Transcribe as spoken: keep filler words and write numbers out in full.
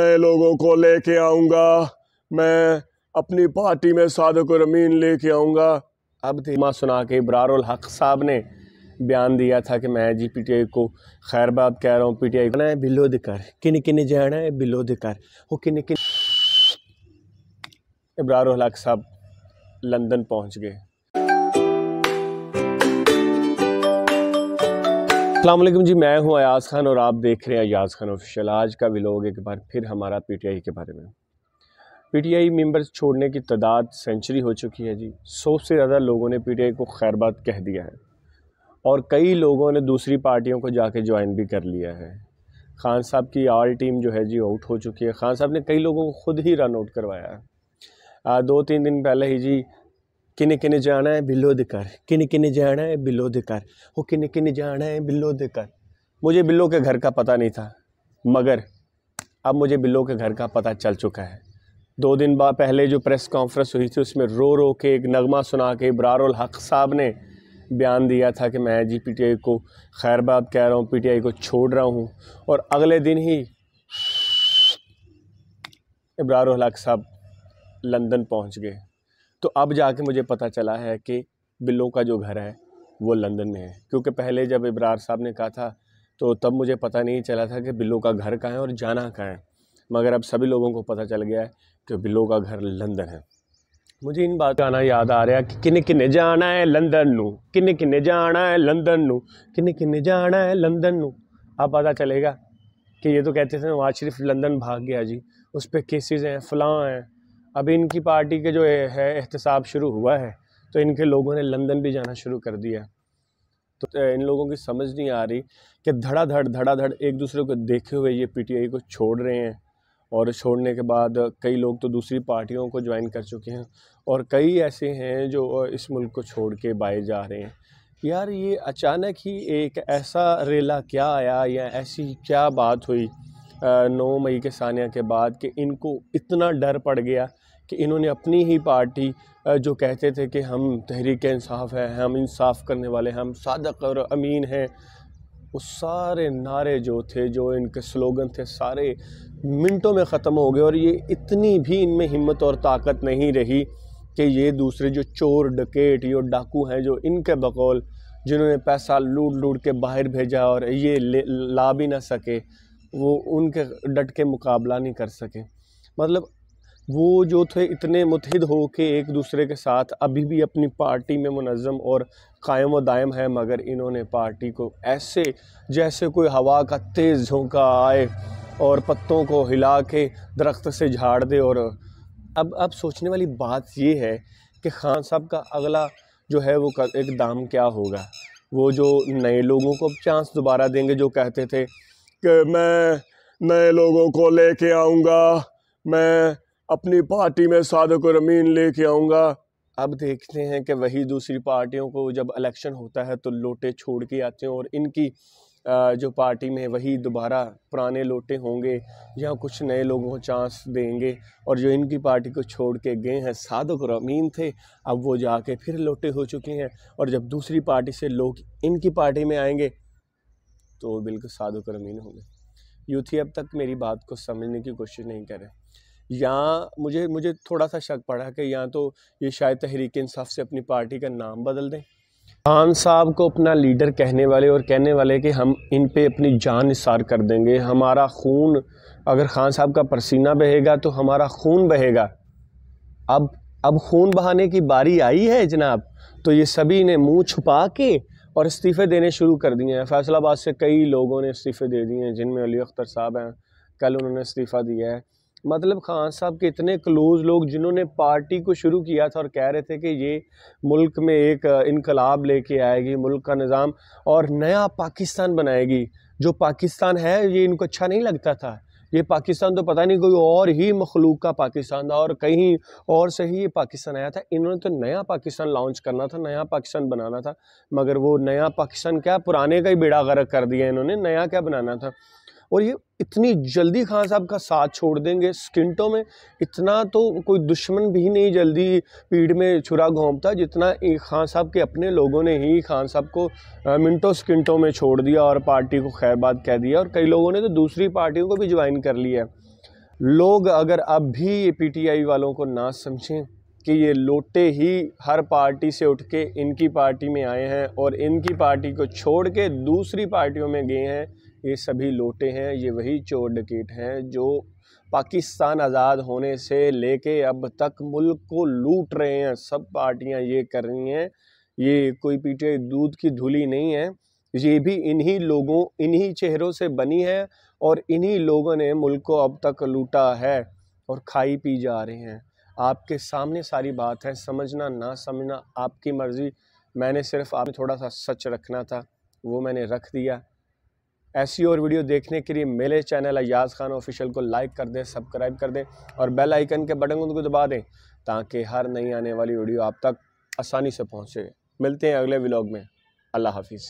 मैं लोगों को लेके आऊँगा, मैं अपनी पार्टी में सादिक और अमीन लेके आऊँगा। अब धीमा सुना के अबरार उल हक साहब ने बयान दिया था कि मैं जी पीटीआई को खैरबाद कह रहा हूँ, पीटीआई को है बिलो दिकर किन किन जाना है बिलो दिकर वो किन किन। अबरार उल हक साहब लंदन पहुँच गए। अस्सलाम वालेकुम जी, मैं हूँ अयाज़ खान और आप देख रहे हैं अयाज़ खान ऑफिशियल। आज का व्लॉग एक बार फिर हमारा पीटीआई के बारे में। पीटीआई मेंबर्स छोड़ने की तादाद सेंचुरी हो चुकी है जी। सौ से ज़्यादा लोगों ने पीटीआई को खैरबाद कह दिया है और कई लोगों ने दूसरी पार्टियों को जाके ज्वाइन भी कर लिया है। खान साहब की ऑल टीम जो है जी आउट हो चुकी है। खान साहब ने कई लोगों को खुद ही रन आउट करवाया है। दो तीन दिन पहले ही जी किने किने जाना है बिलो दिकर किने किने जाना है बिलो दिकर वो किने किने जाना है बिलो दिकर। मुझे बिल्लो के घर का पता नहीं था मगर अब मुझे बिल्लो के घर का पता चल चुका है। दो दिन बाद पहले जो प्रेस कॉन्फ्रेंस हुई थी उसमें रो रो के एक नगमा सुना के अबरार उल हक साहब ने बयान दिया था कि मैं जी पीटीआई को खैरबाद कह रहा हूँ, पीटीआई को छोड़ रहा हूँ। और अगले दिन ही अबरार उल हक साहब लंदन पहुँच गए। तो अब जाके मुझे पता चला है कि बिल्लो का जो घर है वो लंदन में है, क्योंकि पहले जब अबरार साहब ने कहा था तो तब मुझे पता नहीं चला था कि बिल्लो का घर कहाँ है और जाना कहाँ है। मगर अब सभी लोगों को पता चल गया है कि बिल्लो का घर लंदन है। मुझे इन बात का आना याद आ रहा है कि किन्ने किन्ने जाना है लंदन नू किन्ने किन्ने जाना है लंदन नू किन्ने किन्ने जाना है लंदन नू। अब पता चलेगा कि ये तो कहते थे नवाज शरीफ लंदन भाग गया जी, उस पर केसेज हैं, फलां हैं। अभी इनकी पार्टी के जो है एहतसाब शुरू हुआ है तो इनके लोगों ने लंदन भी जाना शुरू कर दिया। तो इन लोगों की समझ नहीं आ रही कि धड़ाधड़ धड़ाधड़ एक दूसरे को देखे हुए ये पीटीआई को छोड़ रहे हैं। और छोड़ने के बाद कई लोग तो दूसरी पार्टियों को ज्वाइन कर चुके हैं और कई ऐसे हैं जो इस मुल्क को छोड़ के बाहर जा रहे हैं। यार ये अचानक ही एक ऐसा रेला क्या आया या ऐसी क्या बात हुई नौ मई के सानिया के बाद कि इनको इतना डर पड़ गया कि इन्होंने अपनी ही पार्टी जो कहते थे कि हम तहरीक-ए-इंसाफ हैं, हम इंसाफ करने वाले, हम सादिक और अमीन हैं, वो सारे नारे जो थे जो इनके स्लोगन थे सारे मिनटों में ख़त्म हो गए। और ये इतनी भी इनमें हिम्मत और ताकत नहीं रही कि ये दूसरे जो चोर डकैत ये डाकू हैं जो इनके बकौल जिन्होंने पैसा लूट लूट के बाहर भेजा और ये ला भी ना सके, वो उनके डट के मुकाबला नहीं कर सके। मतलब वो जो थे इतने मुतहिद हो के एक दूसरे के साथ अभी भी अपनी पार्टी में मुनज़्ज़म और कायम व दायम है, मगर इन्होंने पार्टी को ऐसे जैसे कोई हवा का तेज़ झोंका आए और पत्तों को हिला के दरख्त से झाड़ दे। और अब अब सोचने वाली बात ये है कि खान साहब का अगला जो है वो एक दाम क्या होगा। वो जो नए लोगों को चांस दोबारा देंगे जो कहते थे कि मैं नए लोगों को लेके आऊँगा, मैं अपनी पार्टी में सादिक और अमीन लेके आऊँगा। अब देखते हैं कि वही दूसरी पार्टियों को जब इलेक्शन होता है तो लोटे छोड़ के आते हैं और इनकी जो पार्टी में वही दोबारा पुराने लोटे होंगे या कुछ नए लोगों को चांस देंगे। और जो इनकी पार्टी को छोड़ के गए हैं सादिक और अमीन थे, अब वो जाके फिर लोटे हो चुके हैं। और जब दूसरी पार्टी से लोग इनकी पार्टी में आएंगे तो वो बिल्कुल सादिक और अमीन होंगे। यूथ ही अब तक मेरी बात को समझने की कोशिश नहीं करें। यहाँ मुझे मुझे थोड़ा सा शक पड़ा कि या तो ये शायद तहरीक इंसाफ से अपनी पार्टी का नाम बदल दें। खान साहब को अपना लीडर कहने वाले और कहने वाले कि हम इन पे अपनी जान निसार कर देंगे, हमारा खून, अगर खान साहब का पसीना बहेगा तो हमारा खून बहेगा। अब अब खून बहाने की बारी आई है जनाब, तो ये सभी ने मुँह छुपा के और इस्तीफ़े देने शुरू कर दिए हैं। फैसलाबाद से कई लोगों ने इस्तीफ़े दे दिए हैं जिनमें अली अख्तर साहब हैं, कल उन्होंने इस्तीफ़ा दिया है। मतलब खान साहब के इतने क्लोज़ लोग जिन्होंने पार्टी को शुरू किया था और कह रहे थे कि ये मुल्क में एक इनकलाब लेके आएगी, मुल्क का निज़ाम और नया पाकिस्तान बनाएगी। जो पाकिस्तान है ये इनको अच्छा नहीं लगता था। ये पाकिस्तान तो पता नहीं कोई और ही मखलूक का पाकिस्तान था और कहीं और से ही ये पाकिस्तान आया था। इन्होंने तो नया पाकिस्तान लॉन्च करना था, नया पाकिस्तान बनाना था, मगर वो नया पाकिस्तान क्या पुराने का ही बेड़ा गर्क कर दिया इन्होंने, नया क्या बनाना था। और ये इतनी जल्दी खान साहब का साथ छोड़ देंगे स्किंटों में, इतना तो कोई दुश्मन भी नहीं जल्दी पीठ में छुरा घोंपता जितना खान साहब के अपने लोगों ने ही खान साहब को मिनटों स्किंटों में छोड़ दिया और पार्टी को खैरबाद कह दिया। और कई लोगों ने तो दूसरी पार्टियों को भी ज्वाइन कर लिया। लोग अगर अब भी ये पीटीआई वालों को ना समझें कि ये लोटे ही हर पार्टी से उठ के इनकी पार्टी में आए हैं और इनकी पार्टी को छोड़ के दूसरी पार्टियों में गए हैं, ये सभी लोटे हैं, ये वही चोर डकैत हैं जो पाकिस्तान आज़ाद होने से लेके अब तक मुल्क को लूट रहे हैं। सब पार्टियां ये कर रही हैं, ये कोई पीटीआई दूध की धुली नहीं है, ये भी इन्हीं लोगों, इन्हीं चेहरों से बनी है और इन्हीं लोगों ने मुल्क को अब तक लूटा है और खाई पी जा रहे हैं। आपके सामने सारी बात है, समझना ना समझना आपकी मर्ज़ी। मैंने सिर्फ आप थोड़ा सा सच रखना था, वो मैंने रख दिया। ऐसी और वीडियो देखने के लिए मेरे चैनल अय्याज़ खान ऑफिशियल को लाइक कर दें, सब्सक्राइब कर दें और बेल आइकन के बटन को दबा दें ताकि हर नई आने वाली वीडियो आप तक आसानी से पहुँचे। मिलते हैं अगले व्लॉग में। अल्लाह हाफिज़।